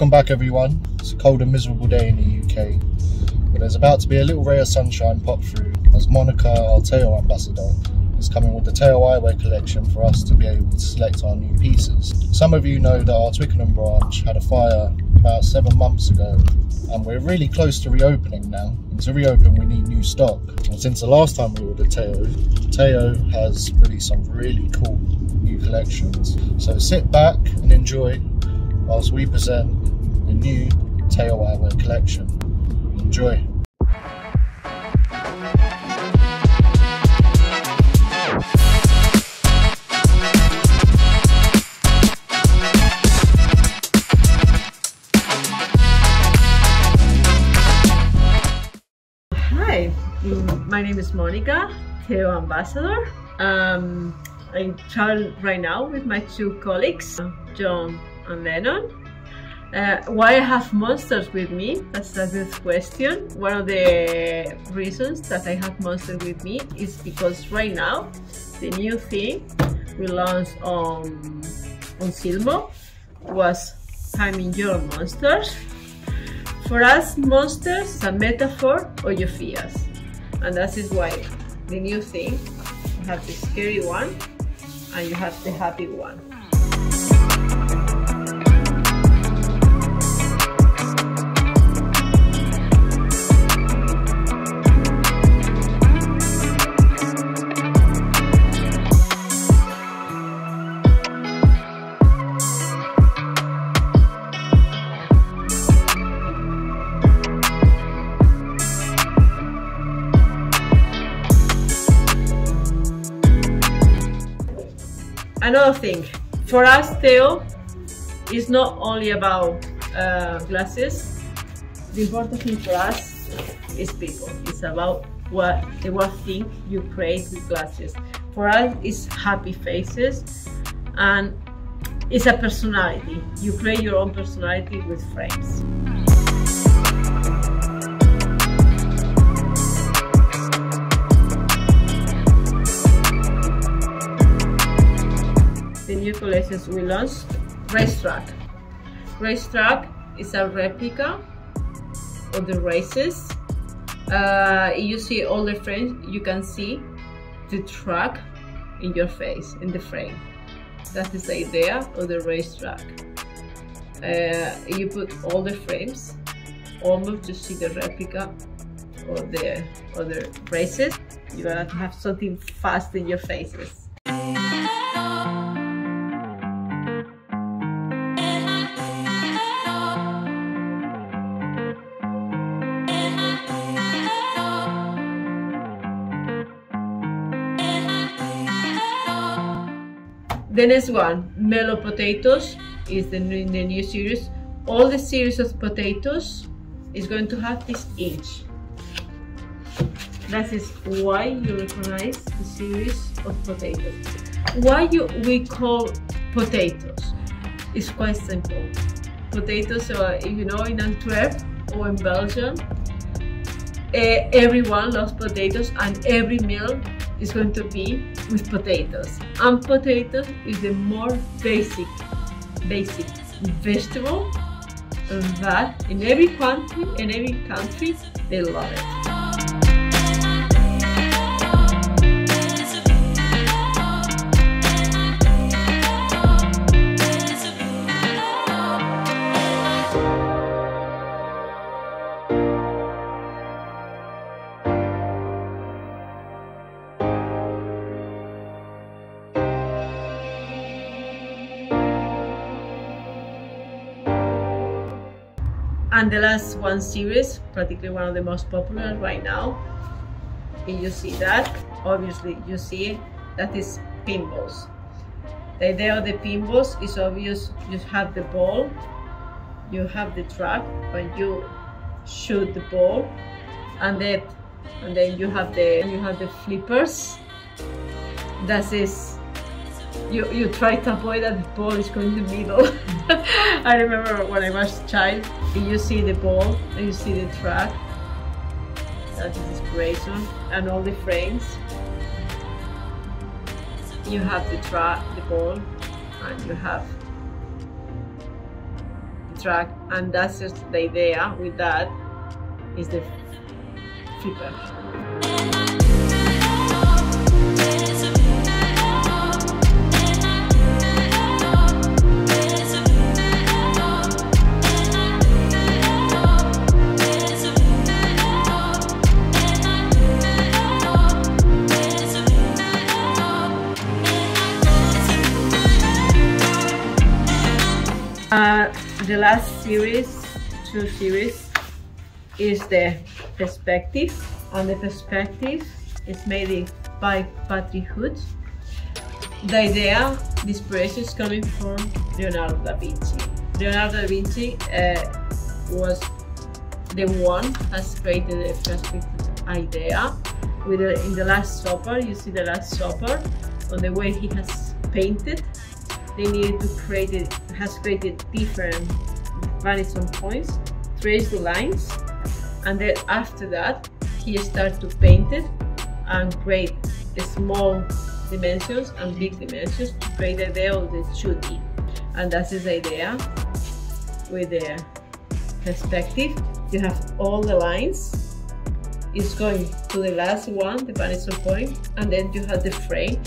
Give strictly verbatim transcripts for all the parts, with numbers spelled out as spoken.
Welcome back everyone. It's a cold and miserable day in the U K, but there's about to be a little ray of sunshine pop through as Monica, our Theo ambassador, is coming with the Theo Eyewear collection for us to be able to select our new pieces. Some of you know that our Twickenham branch had a fire about seven months ago, and we're really close to reopening now, and to reopen we need new stock. And since the last time we ordered Theo, Theo has released some really cool new collections. So sit back and enjoy whilst we present the new Theo Eyewear collection. Enjoy. Hi, my name is Monica, Theo Ambassador. Um, I travel right now with my two colleagues, John and Lennon. Uh, why I have monsters with me? That's a good question. One of the reasons that I have monsters with me is because right now the new thing we launched on on Silmo was timing your monsters. For us, monsters is a metaphor of your fears, and that is why the new thing, you have the scary one and you have the happy one. Another thing, for us Theo is not only about uh, glasses. The important thing for us is people. It's about what the one thing you create with glasses. For us it's happy faces, and it's a personality. You create your own personality with frames. The new collections we launched, Racetrack. Racetrack is a replica of the races. Uh, you see all the frames, you can see the track in your face, in the frame. That is the idea of the Racetrack. Uh, you put all the frames, almost to see the replica of the other races. You're gonna have something fast in your faces. The next one, Mellow Potatoes, is the new, the new series. All the series of potatoes is going to have this inch. That is why you recognize the series of potatoes. Why you, we call potatoes? It's quite simple. Potatoes are, you know, in Antwerp or in Belgium, eh, everyone loves potatoes, and every meal is going to be with potatoes. And potatoes is the more basic, basic vegetable that in every country, in every country, they love it. And the last one series, particularly one of the most popular right now, and you see that, obviously you see it, that is pinballs. The idea of the pinballs is obvious. You have the ball, you have the track when you shoot the ball, and then and then you have the you have the flippers. That is, you you try to avoid that the ball is going in the middle. I remember when I was a child, you see the ball and you see the track. That is great one, and all the frames. You have the track, the ball, and you have the Racetrack, and that's just the idea with that, is the flipper. Uh, the last series, two series, is the perspective, and the perspective is made by Patrick Hood. The idea, the inspiration is coming from Leonardo da Vinci. Leonardo da Vinci uh, was the one has created the perspective idea. With the, in the Last Supper, you see the Last Supper, on the way he has painted. They needed to create it, has created different vanishing points, trace the lines, and then after that he started to paint it and create the small dimensions and big dimensions to create the idea of the two D. And that's the idea with the perspective. You have all the lines, it's going to the last one, the vanishing point, and then you have the frame,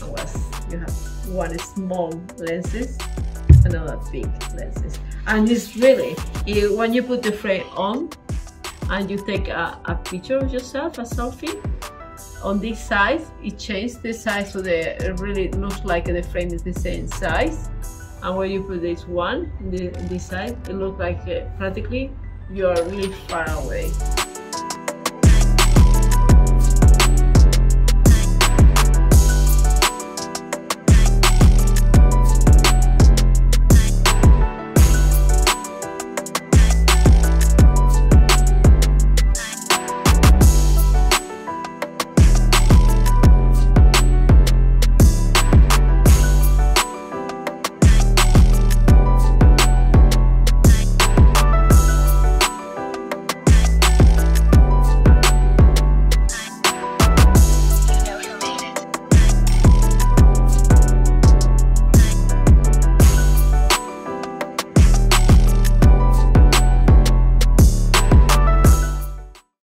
and what's you have one small lenses, another big lenses, and it's really it, when you put the frame on and you take a, a picture of yourself, a selfie, on this size it changes the size, so the it really looks like the frame is the same size, and when you put this one in the, this side, it looks like uh, practically you are really far away.